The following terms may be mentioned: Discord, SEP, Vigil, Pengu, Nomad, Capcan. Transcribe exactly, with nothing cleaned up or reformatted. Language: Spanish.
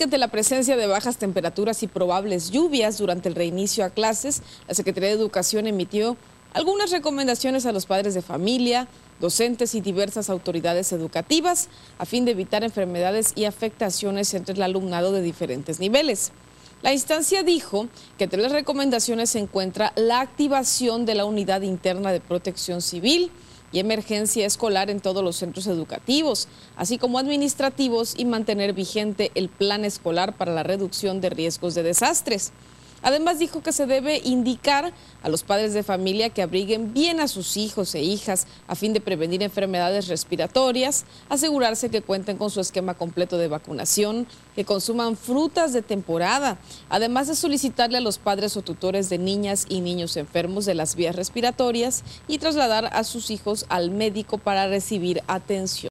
que ante la presencia de bajas temperaturas y probables lluvias durante el reinicio a clases, la Secretaría de Educación emitió algunas recomendaciones a los padres de familia, docentes y diversas autoridades educativas a fin de evitar enfermedades y afectaciones entre el alumnado de diferentes niveles. La instancia dijo que entre las recomendaciones se encuentra la activación de la unidad interna de protección civil y emergencia escolar en todos los centros educativos, así como administrativos, y mantener vigente el plan escolar para la reducción de riesgos de desastres. Además dijo que se debe indicar a los padres de familia que abriguen bien a sus hijos e hijas a fin de prevenir enfermedades respiratorias, asegurarse que cuenten con su esquema completo de vacunación, que consuman frutas de temporada, además de solicitarle a los padres o tutores de niñas y niños enfermos de las vías respiratorias y trasladar a sus hijos al médico para recibir atención.